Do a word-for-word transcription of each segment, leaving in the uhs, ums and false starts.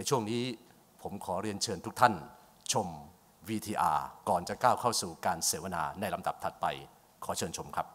ในช่วงนี้ผมขอเรียนเชิญทุกท่านชม วี ที อาร์ ก่อนจะก้าวเข้าสู่การเสวนาในลำดับถัดไปขอเชิญชมครับ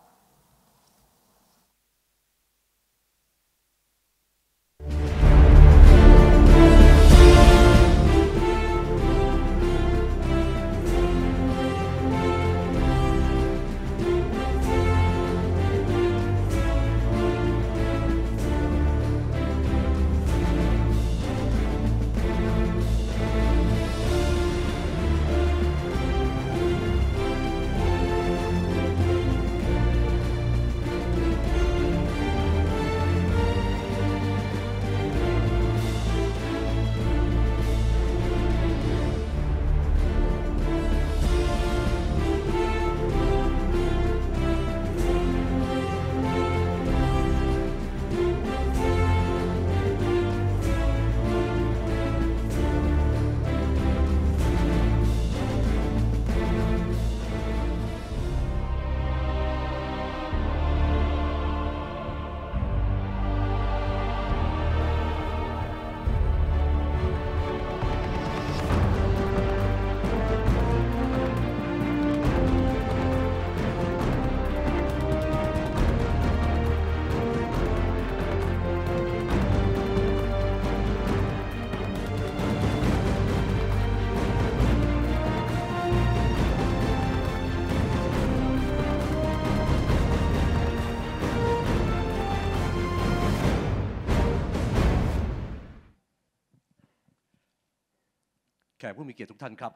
แขกผู้มีเกียรติทุกท่านครับ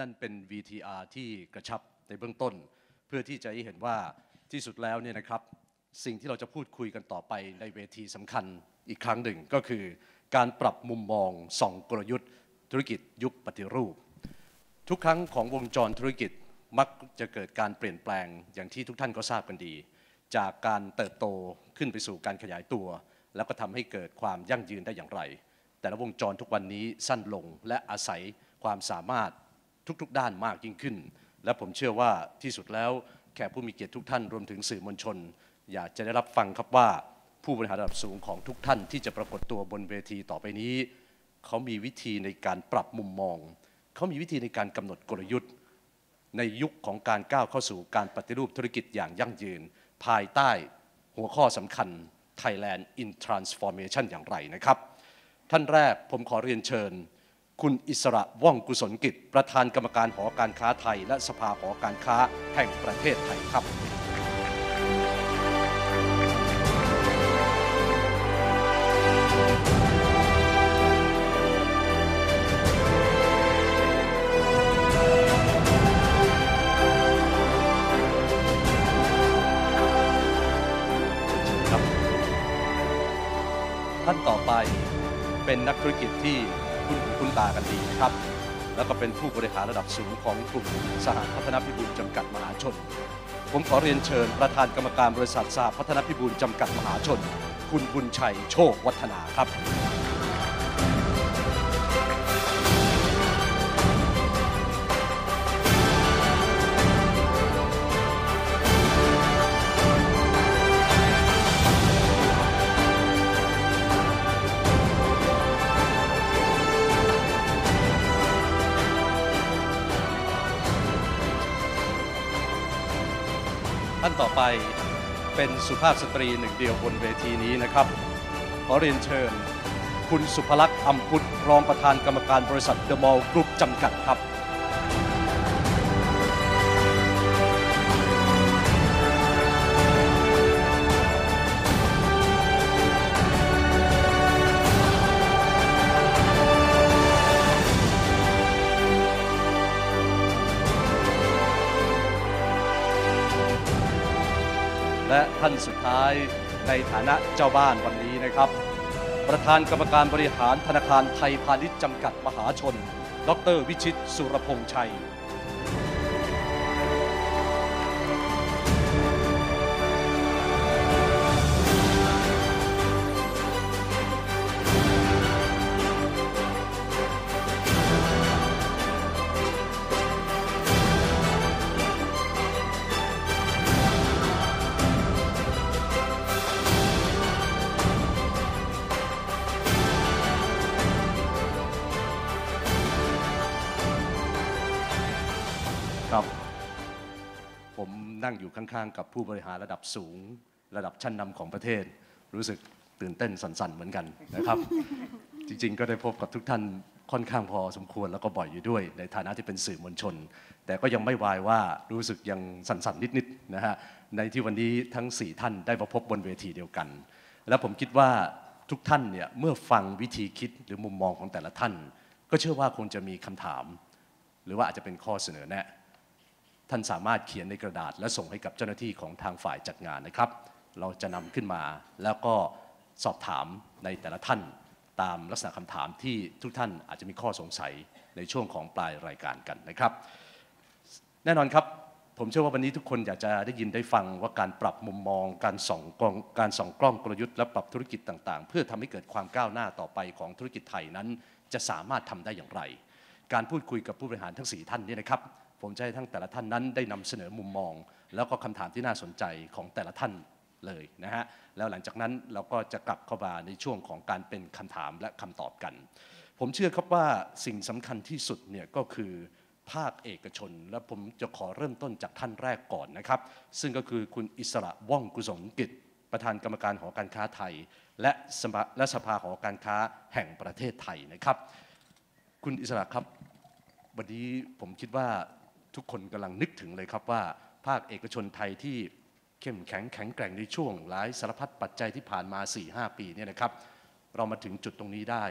นั่นเป็น วี ที อาร์ ที่กระชับในเบื้องต้นเพื่อที่จะให้เห็นว่าที่สุดแล้วเนี่ยนะครับสิ่งที่เราจะพูดคุยกันต่อไปในเวทีสำคัญอีกครั้งหนึ่งก็คือการปรับมุมมองส่องกลยุทธ์ธุรกิจยุคปฏิรูปทุกครั้งของวงจรธุรกิจมักจะเกิดการเปลี่ยนแปลงอย่างที่ทุกท่านก็ทราบกันดีจากการเติบโตขึ้นไปสู่การขยายตัวแล้วก็ทำให้เกิดความยั่งยืนได้อย่างไรแต่ละวงจรทุกวันนี้สั้นลงและอาศัยความสามารถทุกๆด้านมากยิ่งขึ้นและผมเชื่อว่าที่สุดแล้วแขกผู้มีเกียรติทุกท่านรวมถึงสื่อมวลชนอยากจะได้รับฟังครับว่าผู้บริหารระดับสูงของทุกท่านที่จะปรากฏตัวบนเวทีต่อไปนี้เขามีวิธีในการปรับมุมมองเขามีวิธีในการกำหนดกลยุทธ์ในยุคของการก้าวเข้าสู่การปฏิรูปธุรกิจอย่างยั่งยืนภายใต้หัวข้อสำคัญ Thailand in Transformation อย่างไรนะครับท่านแรกผมขอเรียนเชิญคุณอิสระว่องกุศลกิจประธานกรรมการหอการค้าไทยและสภาหอการค้าแห่งประเทศไทยครับท่านต่อไปเป็นนักธุรกิจที่คุณคุณตากันดีนะครับแล้วก็เป็นผู้บริหารระดับสูงของกลุ่มสหพัฒนพิบูลจำกัดมหาชนผมขอเรียนเชิญประธานกรรมการบริษัทสหพัฒนพิบูลจำกัดมหาชนคุณบุญชัยโชควัฒนาครับต่อไปเป็นสุภาพสตรีหนึ่งเดียวบนเวทีนี้นะครับขอเรียนเชิญคุณสุภลักษณ์อำพุทธรองประธานกรรมการบริษัทเดอะมอลล์กรุ๊ปจำกัดครับและท่านสุดท้ายในฐานะเจ้าบ้านวันนี้นะครับประธานกรรมการบริหารธนาคารไทยพาณิชย์จำกัดมหาชนดร.วิชิตสุรพงษ์ชัย ครับผมนั่งอยู่ข้างๆกับผู้บริหารระดับสูงระดับชั้นนำของประเทศรู้สึกตื่นเต้นสั่นๆเหมือนกันนะครับจริงๆก็ได้พบกับทุกท่านค่อนข้างพอสมควรแล้วก็บ่อยอยู่ด้วยในฐานะที่เป็นสื่อมวลชนแต่ก็ยังไม่วายว่ารู้สึกยังสั่นๆนิดๆนะฮะในที่วันนี้ทั้งสี่ท่านได้มาพบบนเวทีเดียวกันและผมคิดว่าทุกท่านเนี่ยเมื่อฟังวิธีคิดหรือมุมมองของแต่ละท่านก็เชื่อว่าคงจะมีคำถามหรือว่าอาจจะเป็นข้อเสนอแนะท่านสามารถเขียนในกระดาษและส่งให้กับเจ้าหน้าที่ของทางฝ่ายจัดงานนะครับเราจะนำขึ้นมาแล้วก็สอบถามในแต่ละท่านตามลักษณะคำถามที่ทุกท่านอาจจะมีข้อสงสัยในช่วงของปลายรายการกันนะครับแน่นอนครับผมเชื่อว่าวันนี้ทุกคนอยากจะได้ยินได้ฟังว่าการปรับมุมมองการส่องกล้องการส่องกล้องกลยุทธ์และปรับธุรกิจต่างๆเพื่อทำให้เกิดความก้าวหน้าต่อไปของธุรกิจไทยนั้นจะสามารถทำได้อย่างไรการพูดคุยกับผู้บริหารทั้งสี่ท่านนี้นะครับผมจะให้ทั้งแต่ละท่านนั้นได้นำเสนอมุมมองแล้วก็คำถามที่น่าสนใจของแต่ละท่านเลยนะฮะแล้วหลังจากนั้นเราก็จะกลับเข้ามาในช่วงของการเป็นคำถามและคำตอบกันผมเชื่อครับว่าสิ่งสำคัญที่สุดเนี่ยก็คือภาคเอกชนและผมจะขอเริ่มต้นจากท่านแรกก่อนนะครับซึ่งก็คือคุณอิสระว่องกุศลกิจประธานกรรมการหอการค้าไทยและสภาและสภาหอการค้าแห่งประเทศไทยนะครับคุณอิสระครับวันนี้ผมคิดว่าทุกคนกำลังนึกถึงเลยครับว่าภาคเอกชนไทยที่เข้มแข็งแข็งแกร่งในช่วงหลายสารพัดปัจจัยที่ผ่านมา สี่ห้า ปีเนี่ยนะครับเรามาถึงจุดตรงนี้ได้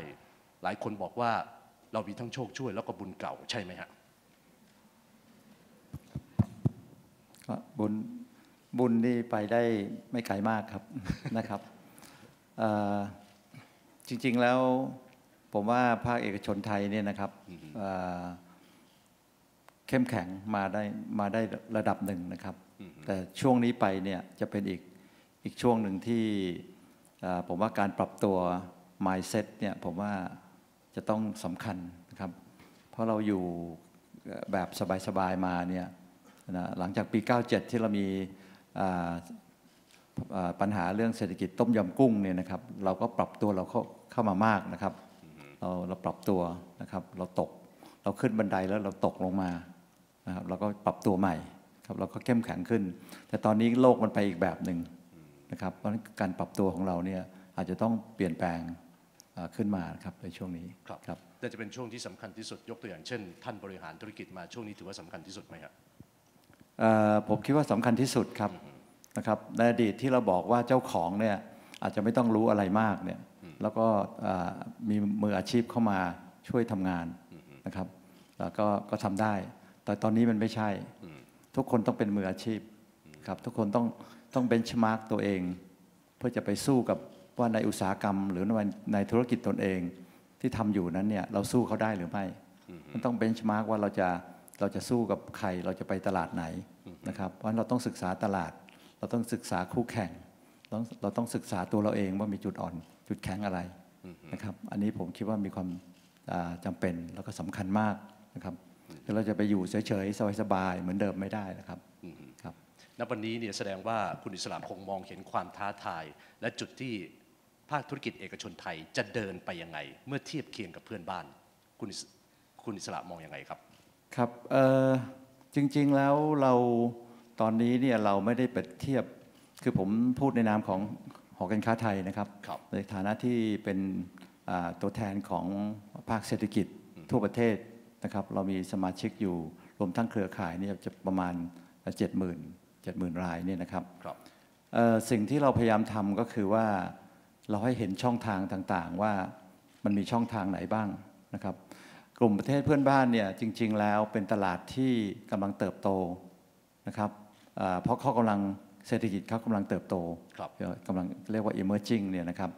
หลายคนบอกว่าเรามีทั้งโชคช่วยแล้วก็บุญเก่าใช่ไหมฮะบุญบุญนี่ไปได้ไม่ไกลมากครับ นะครับจริงๆแล้วผมว่าภาคเอกชนไทยเนี่ยนะครับ เข้มแข็งมาได้มาได้ระดับหนึ่งนะครับ แต่ช่วงนี้ไปเนี่ยจะเป็นอีกอีกช่วงหนึ่งที่ผมว่าการปรับตัว mindset เนี่ยผมว่าจะต้องสำคัญนะครับเพราะเราอยู่แบบสบายๆมาเนี่ยหลังจากปี เก้าเจ็ด ที่เรามีปัญหาเรื่องเศรษฐกิจต้มยำกุ้งเนี่ยนะครับเราก็ปรับตัวเราเข้าเข้ามามากนะครับเราเราปรับตัวนะครับเราตกเราขึ้นบันไดแล้วเราตกลงมานะครับเราก็ปรับตัวใหม่ครับเราก็เข้มแข็งขึ้นแต่ตอนนี้โลกมันไปอีกแบบหนึ่งนะครับเพราะฉะนั้นการปรับตัวของเราเนี่ยอาจจะต้องเปลี่ยนแปลงขึ้นมาครับในช่วงนี้ครับแต่จะเป็นช่วงที่สำคัญที่สุดยกตัวอย่างเช่นท่านบริหารธุรกิจมาช่วงนี้ถือว่าสำคัญที่สุดไหมครับผมคิดว่าสำคัญที่สุดครับนะครับในอดีตที่เราบอกว่าเจ้าของเนี่ยอาจจะไม่ต้องรู้อะไรมากเนี่ยแล้วก็มีมืออาชีพเข้ามาช่วยทำงานนะครับแล้วก็ก็ทำได้แต่ตอนนี้มันไม่ใช่ทุกคนต้องเป็นมืออาชีพครับทุกคนต้องต้องเบนช์มาร์กตัวเองเพื่อจะไปสู้กับว่าในอุตสาหกรรมหรือในธุรกิจตนเองที่ทำอยู่นั้นเนี่ยเราสู้เขาได้หรือไม่มันต้องเบนช์มาร์กว่าเราจะเราจะสู้กับใครเราจะไปตลาดไหนนะครับเพราะฉะนั้นเราต้องศึกษาตลาดเราต้องศึกษาคู่แข่งเราเราต้องศึกษาตัวเราเองว่ามีจุดอ่อนจุดแข็งอะไรนะครับอันนี้ผมคิดว่ามีความจำเป็นแล้วก็สำคัญมากนะครับแต่เราจะไปอยู่เฉยๆสบายๆเหมือนเดิมไม่ได้นะครับครับณวันนี้เนี่ยแสดงว่าคุณอิสระคงมองเห็นความท้าทายและจุดที่ภาคธุรกิจเอกชนไทยจะเดินไปยังไงเมื่อเทียบเคียงกับเพื่อนบ้านคุณคุณอิสระมองยังไงครับครับจริงๆแล้วเราตอนนี้เนี่ยเราไม่ได้เปรียบเทียบคือผมพูดในนามของหอการค้าไทยนะครับในฐานะที่เป็นตัวแทนของภาคเศรษฐกิจทั่วประเทศนะครับเรามีสมาชิกอยู่รวมทั้งเครือข่ายนี่จะประมาณ เจ็ดหมื่น เจ็ดหมื่น รายเนี่ยนะครับสิ่งที่เราพยายามทำก็คือว่าเราให้เห็นช่องทางต่างๆว่ามันมีช่องทางไหนบ้างนะครับกลุ่มประเทศเพื่อนบ้านเนี่ยจริงๆแล้วเป็นตลาดที่กำลังเติบโตนะครับเพราะเขากำลังเศรษฐกิจเขากำลังเติบโตกำลังเรียกว่า emerging เนี่ยนะครับ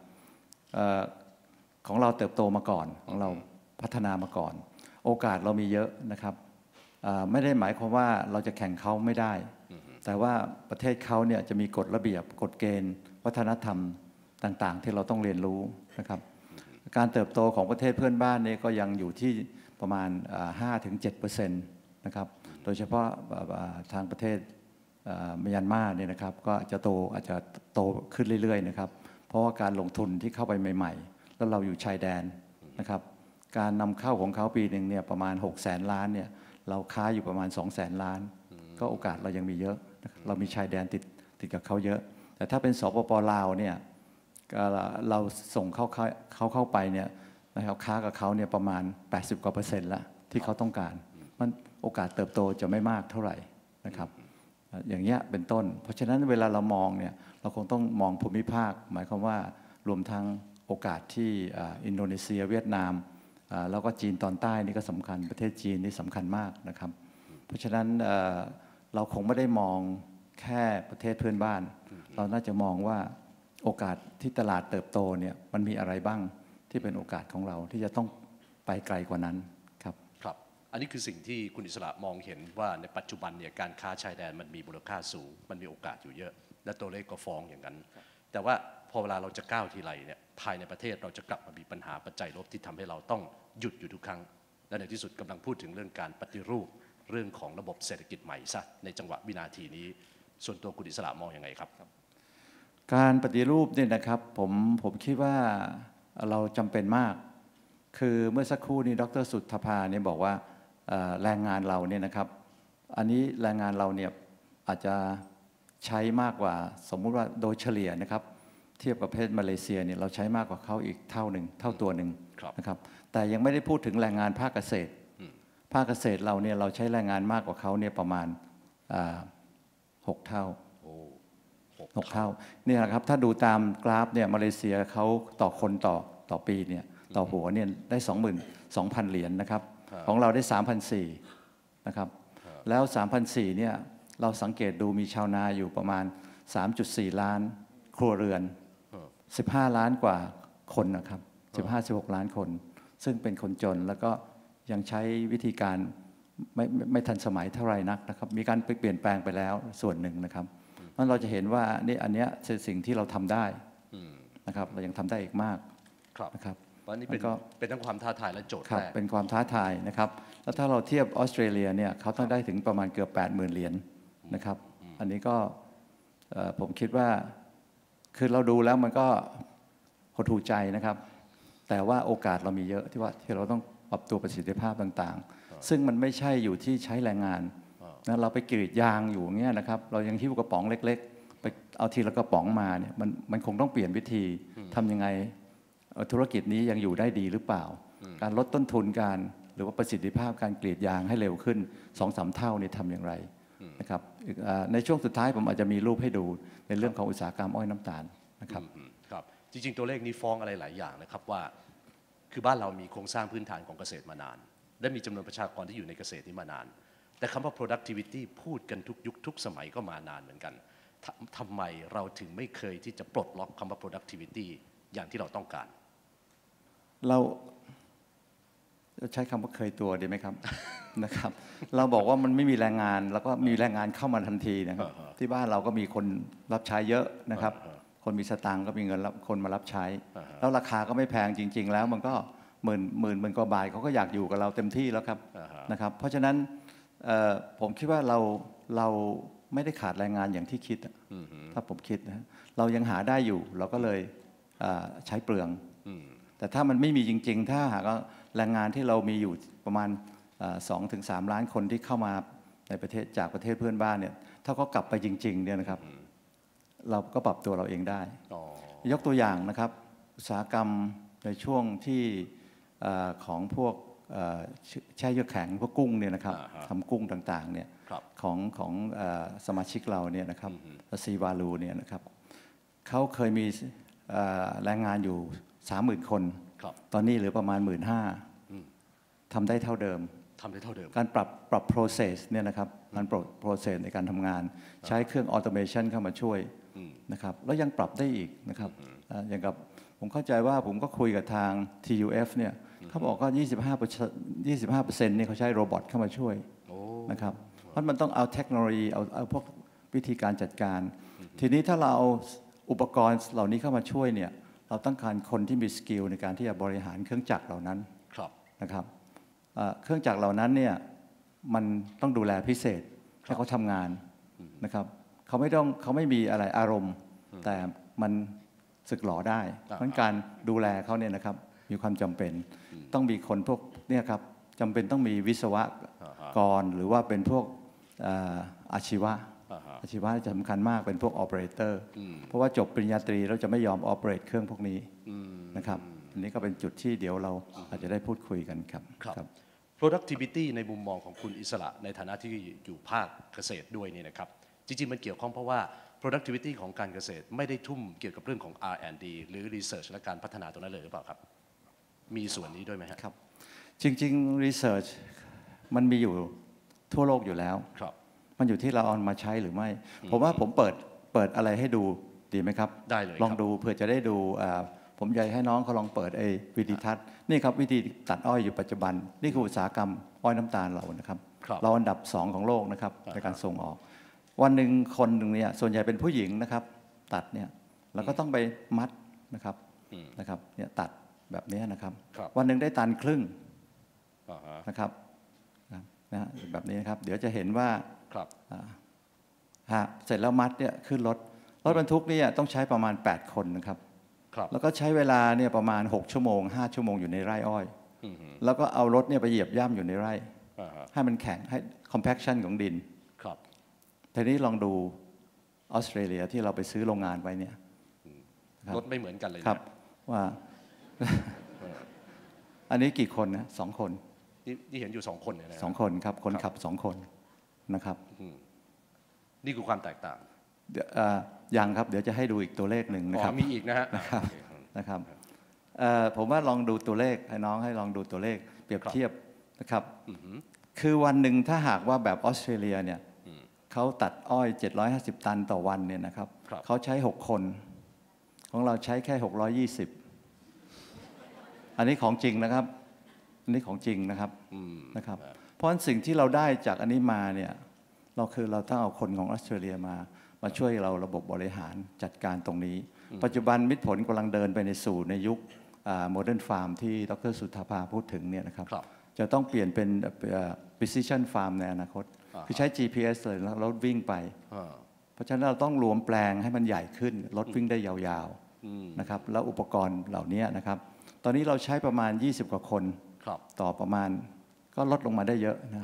ของเราเติบโตมาก่อนของเราพัฒนามาก่อนโอกาสเรามีเยอะนะครับไม่ได้หมายความว่าเราจะแข่งเขาไม่ได้แต่ว่าประเทศเขาเนี่ยจะมีกฎระเบียบกฎเกณฑ์วัฒนธรรมต่างๆที่เราต้องเรียนรู้นะครับการเติบโตของประเทศเพื่อนบ้านเนี่ยก็ยังอยู่ที่ประมาณ ห้าถึงเจ็ดเปอร์เซ็นต์ นะครับโดยเฉพาะทางประเทศเมียนมาเนี่ยนะครับก็จะโตอาจจะโตขึ้นเรื่อยๆนะครับเพราะว่าการลงทุนที่เข้าไปใหม่ๆแล้วเราอยู่ชายแดนนะครับการนำเข้าของเขาปีหนึ่งเนี่ยประมาณหกแสนล้านเนี่ย เราค้าอยู่ประมาณ สองแสนล้านก็โอกาสเรายังมีเยอะเรามีชายแดนติดติดกับเขาเยอะแต่ถ้าเป็นสปป.ลาวเนี่ยเราส่งเข้าเขาเข้าไปเนี่ยนะครับค้ากับเขาเนี่ยประมาณ แปดสิบกว่าเปอร์เซ็นต์ละที่เขาต้องการมันโอกาสเติบโตจะไม่มากเท่าไหร่นะครับอย่างเงี้ยเป็นต้นเพราะฉะนั้นเวลาเรามองเนี่ยเราคงต้องมองภูมิภาคหมายความว่ารวมทั้งโอกาสที่อินโดนีเซียเวียดนามแล้วก็จีนตอนใต้นี่ก็สำคัญประเทศจีนนี่สำคัญมากนะครับเพราะฉะนั้นเราคงไม่ได้มองแค่ประเทศเพื่อนบ้านเราน่าจะมองว่าโอกาสที่ตลาดเติบโตเนี่ยมันมีอะไรบ้างที่เป็นโอกาสของเราที่จะต้องไปไกลกว่านั้นครับครับอันนี้คือสิ่งที่คุณอิสระมองเห็นว่าในปัจจุบันเนี่ยการค้าชายแดนมันมีมูลค่าสูงมันมีโอกาสอยู่เยอะและตัวเลขก็ฟ้องอย่างนั้นแต่ว่าพอเวลาเราจะก้าวทีไรเนี่ยภายในประเทศเราจะกลับมามีปัญหาปัจจัยลบที่ทำให้เราต้องหยุดอยู่ทุกครั้งและในที่สุดกำลังพูดถึงเรื่องการปฏิรูปเรื่องของระบบเศรษฐกิจใหม่ซะในจังหวะวินาทีนี้ส่วนตัวคุณอิสระมองอย่างไรครับการปฏิรูปเนี่ยนะครับผมผมคิดว่าเราจำเป็นมากคือเมื่อสักครู่นี้ดร.สุทธภาเนี่ยบอกว่าแรงงานเราเนี่ยนะครับอันนี้แรงงานเราเนี่ยอาจจะใช้มากกว่าสมมุติว่าโดยเฉลี่ยนะครับเทียบกับประเทศมาเลเซียเนี่ยเราใช้มากกว่าเขาอีกเท่าหนึ่งเท่าตัวหนึ่งนะครับแต่ยังไม่ได้พูดถึงแรงงานภาคเกษตรภาคเกษตรเราเนี่ยเราใช้แรงงานมากกว่าเขาเนี่ยประมาณหกเท่าหกเท่านี่นะครับถ้าดูตามกราฟเนี่ยมาเลเซียเขาต่อคนต่อต่อปีเนี่ยต่อหัวเนี่ยได้ สองหมื่นสองพัน เหรียญนะครับของเราได้ สามพันสี่ร้อย นะครับแล้ว สามพันสี่ร้อย เนี่ยเราสังเกตดูมีชาวนาอยู่ประมาณ สามจุดสี่ล้านครัวเรือนสิบห้าล้านกว่าคนนะครับสิบห้าถึงสิบหกล้านคนซึ่งเป็นคนจนแล้วก็ยังใช้วิธีการไม่ไม่ทันสมัยเท่าไรนักนะครับมีการเปลี่ยนแปลงไปแล้วส่วนหนึ่งนะครับนั่นเราจะเห็นว่านี่อันเนี้ยเป็นสิ่งที่เราทำได้นะครับเรายังทำได้อีกมากนะครับวันนี้เป็นเป็นทั้งความท้าทายและโจทย์แรกเป็นความท้าทายนะครับแล้วถ้าเราเทียบออสเตรเลียเนี่ยเขาต้องได้ถึงประมาณเกือบ แปดหมื่น เหรียญนะครับอันนี้ก็ผมคิดว่าคือเราดูแล้วมันก็หดหู่ใจนะครับแต่ว่าโอกาสเรามีเยอะที่ว่าที่เราต้องปรับตัวประสิทธิภาพต่างๆซึ่งมันไม่ใช่อยู่ที่ใช้แรงงานนะเราไปกรีดยางอยู่เงี้ยนะครับเรายังหิ้วกระป๋องเล็กๆไปเอาทีละกระป๋องมาเนี่ยมันมันคงต้องเปลี่ยนวิธีทำยังไงธุรกิจนี้ยังอยู่ได้ดีหรือเปล่าการลดต้นทุนการหรือว่าประสิทธิภาพการกรีดยางให้เร็วขึ้น สองถึงสาม เท่านี่ทำอย่างไรนะครับในช่วงสุดท้ายผมอาจจะมีรูปให้ดูในเรื่องของอุตสาหกรรมอ้อยน้ำตาลนะครับครับจริงๆตัวเลขนี้ฟ้องอะไรหลายอย่างนะครับว่าคือบ้านเรามีโครงสร้างพื้นฐานของเกษตรมานานและมีจำนวนประชากรที่อยู่ในเกษตรนี้มานานแต่คำว่า productivity พูดกันทุกยุคทุกสมัยก็มานานเหมือนกันท, ทำไมเราถึงไม่เคยที่จะปลดล็อกคำว่า productivity อย่างที่เราต้องการเราใช้คำว่าเคยตัวดีไหมครับ นะครับเราบอกว่ามันไม่มีแรงงานแล้วก็มีแรงงานเข้ามาทันทีนะครับ ที่บ้านเราก็มีคนรับใช้เยอะนะครับ คนมีสตางค์ก็มีเงินรับคนมารับใช้ แล้วราคาก็ไม่แพงจริงๆแล้วมันก็หมื่นหมื่นหมื่นกว่าบาทเขาก็อยากอยู่กับเราเต็มที่แล้วครับ นะครับเพราะฉะนั้นผมคิดว่าเราเราไม่ได้ขาดแรงงานอย่างที่คิดถ้าผมคิดนะเรายังหาได้อยู่เราก็เลยใช้เปลืองแต่ถ้ามันไม่มีจริงๆถ้าหากแรงงานที่เรามีอยู่ประมาณ สองถึงสาม ล้านคนที่เข้ามาในประเทศจากประเทศเพื่อนบ้านเนี่ยถ้าเขากลับไปจริงๆเนี่ยนะครับเราก็ปรับตัวเราเองได้ยกตัวอย่างนะครับอุตสาหกรรมในช่วงที่ของพวกแช่เยือกแข็งพวกกุ้งเนี่ยนะครับทำกุ้งต่างๆเนี่ยของของสมาชิกเราเนี่ยนะครับซีวาลูเนี่ยนะครับเขาเคยมีแรงงานอยู่ สามหมื่น คนตอนนี้เหลือประมาณ หนึ่งหมื่นห้าพัน ทำได้เท่าเดิมทำได้เท่าเดิมการปรับปรับ process เนี่ยนะครับการปรับ process ในการทำงานใช้เครื่อง automation เข้ามาช่วยนะครับแล้วยังปรับได้อีกนะครับอย่างกับผมเข้าใจว่าผมก็คุยกับทาง ที ยู เอฟ เนี่ยเขาบอกว่า ยี่สิบห้าเปอร์เซ็นต์ นี่เขาใช้โรบอทเข้ามาช่วยนะครับเพราะมันต้องเอาเทคโนโลยีเอาเอาพวกวิธีการจัดการทีนี้ถ้าเราเอาอุปกรณ์เหล่านี้เข้ามาช่วยเนี่ยเราต้องการคนที่มีสกิลในการที่จะบริหารเครื่องจักรเหล่านั้นนะครับเครื่องจักรเหล่านั้นเนี่ยมันต้องดูแลพิเศษให้เขาทำงานนะครับเขาไม่ต้องเขาไม่มีอะไรอารมณ์แต่มันสึกหล่อได้เพราะการดูแลเขาเนี่ยนะครับมีความจำเป็นต้องมีคนพวกเนี่ยครับจำเป็นต้องมีวิศวะ กรหรือว่าเป็นพวกอาชีวะอาชีวะจะสำคัญมากเป็นพวกออเปอเรเตอร์เพราะว่าจบปริญญาตรีเราจะไม่ยอมออเปเรตเครื่องพวกนี้นะครับอันนี้ก็เป็นจุดที่เดี๋ยวเราอาจจะได้พูดคุยกันครับครับ productivity ในมุมมองของคุณอิสระในฐานะที่อยู่ภาคเกษตรด้วยนี่นะครับจริงๆมันเกี่ยวข้องเพราะว่า productivity ของการเกษตรไม่ได้ทุ่มเกี่ยวกับเรื่องของ อาร์ แอนด์ ดี หรือ research และการพัฒนาตรงนั้นเลยหรือเปล่าครับมีส่วนนี้ด้วยไหมครับจริงๆ research มันมีอยู่ทั่วโลกอยู่แล้วครับมันอยู่ที่เราเอามาใช้หรือไม่ผมว่าผมเปิดเปิดอะไรให้ดูดีไหมครับได้เลยลองดูเพื่อจะได้ดูผมอยากให้น้องเขาลองเปิดไอ้วิธีทัศน์นี่ครับวิธีตัดอ้อยอยู่ปัจจุบันนี่คืออุตสาหกรรมอ้อยน้ำตาลเรานะครับเราอันดับสองของโลกนะครับในการส่งออกวันหนึ่งคนหนึ่งเนี่ยส่วนใหญ่เป็นผู้หญิงนะครับตัดเนี่ยเราก็ต้องไปมัดนะครับนะครับเนี่ยตัดแบบนี้นะครับวันหนึ่งได้ตันครึ่งนะครับนะแบบนี้นะครับเดี๋ยวจะเห็นว่าเสร็จแล้วมัดเนี่ยขึ้นรถรถบรรทุกเนี่ยต้องใช้ประมาณแปดคนนะครับแล้วก็ใช้เวลาเนี่ยประมาณหกชั่วโมงห้าชั่วโมงอยู่ในไร่อ้อยแล้วก็เอารถเนี่ยไปเหยียบย่ำอยู่ในไร่ให้มันแข็งให้ compaction ของดินทีนี้ลองดูออสเตรเลียที่เราไปซื้อโรงงานไว้เนี่ยรถไม่เหมือนกันเลยครับว่าอันนี้กี่คนนะสองคนที่เห็นอยู่สองคนเนี่ยสองคนครับคนขับสองคนนะครับนี่คือความแตกต่างยังครับเดี๋ยวจะให้ดูอีกตัวเลขหนึ่งนะครับมีอีกนะฮะนะครับผมว่าลองดูตัวเลขให้น้องให้ลองดูตัวเลขเปรียบเทียบนะครับคือวันหนึ่งถ้าหากว่าแบบออสเตรเลียเนี่ยเขาตัดอ้อยเจ็ดร้อยห้าสิบตันต่อวันเนี่ยนะครับเขาใช้หกคนของเราใช้แค่หกร้อยยี่สิบอันนี้ของจริงนะครับอันนี้ของจริงนะครับนะครับเพราะฉะนั้นสิ่งที่เราได้จากอันนี้มาเนี่ยเราคือเราต้องเอาคนของออสเตรเลียมามาช่วยเราระบบบริหารจัดการตรงนี้ปัจจุบันมิตรผลกำลังเดินไปในสู่ในยุคโมเดิร์นฟาร์มที่ดร.สุธาภาพูดถึงเนี่ยนะครับจะต้องเปลี่ยนเป็น precision farm ในอนาคตคือใช้ จี พี เอส เลยแล้ววิ่งไปเพราะฉะนั้นเราต้องรวมแปลงให้มันใหญ่ขึ้นรถวิ่งได้ยาวๆนะครับแล้วอุปกรณ์เหล่านี้นะครับตอนนี้เราใช้ประมาณยี่สิบกว่าคนต่อประมาณก็ลดลงมาได้เยอะนะ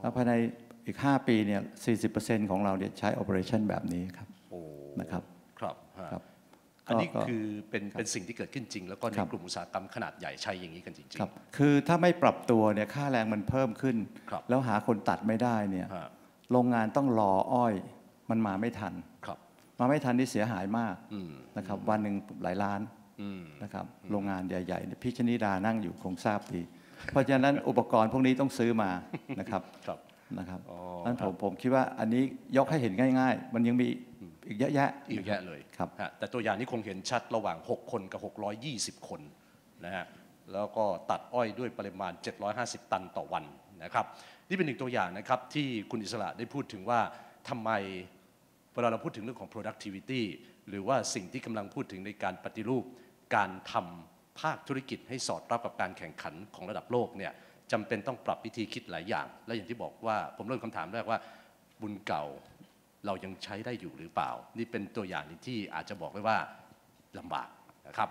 แล้วภายในอีกห้าปีเนี่ย สี่สิบเปอร์เซ็นต์ ของเราเนี่ยใช้ operation แบบนี้ครับนะครับครับอันนี้คือเป็นเป็นสิ่งที่เกิดขึ้นจริงแล้วก็ในกลุ่มอุตสาหกรรมขนาดใหญ่ใช้อย่างนี้กันจริงๆครับคือถ้าไม่ปรับตัวเนี่ยค่าแรงมันเพิ่มขึ้นแล้วหาคนตัดไม่ได้เนี่ยโรงงานต้องรออ้อยมันมาไม่ทันมาไม่ทันนี่เสียหายมากนะครับวันหนึ่งหลายล้านนะครับโรงงานใหญ่ๆพี่ชนิดานั่งอยู่คงทราบดีเพราะฉะนั้นอุปกรณ์พวกนี้ต้องซื้อมานะครับนะครับนั้นผมผมคิดว่าอันนี้ยกให้เห็นง่ายๆมันยังมีอีกเยอะแยะอีกเยอะเลยครับแต่ตัวอย่างนี้คงเห็นชัดระหว่างหกคนกับหกร้อยยี่สิบคนนะฮะแล้วก็ตัดอ้อยด้วยปริมาณเจ็ดร้อยห้าสิบตันต่อวันนะครับนี่เป็นหนึ่งตัวอย่างนะครับที่คุณอิสระได้พูดถึงว่าทำไมเวลาเราพูดถึงเรื่องของ productivity หรือว่าสิ่งที่กำลังพูดถึงในการปฏิรูปการทำภาคธุรกิจให้สอดรับกับการแข่งขันของระดับโลกเนี่ยจำเป็นต้องปรับวิธีคิดหลายอย่างและอย่างที่บอกว่าผมเริ่มคำถามแรกว่าบุญเก่าเรายังใช้ได้อยู่หรือเปล่านี่เป็นตัวอย่างที่อาจจะบอกได้ว่าลำบากนะครับ